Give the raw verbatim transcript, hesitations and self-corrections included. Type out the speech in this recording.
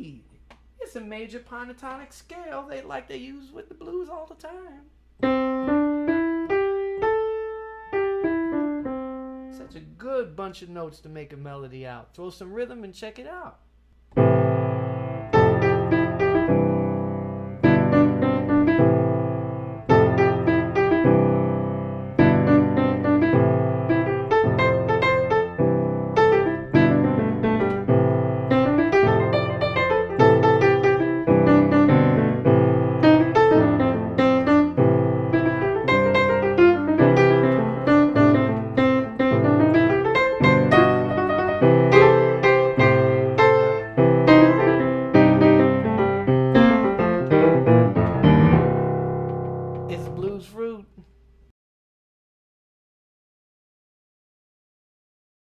lead. It's a major pentatonic scale they like they use with the blues all the time. Such a good bunch of notes to make a melody out. Throw some rhythm and check it out.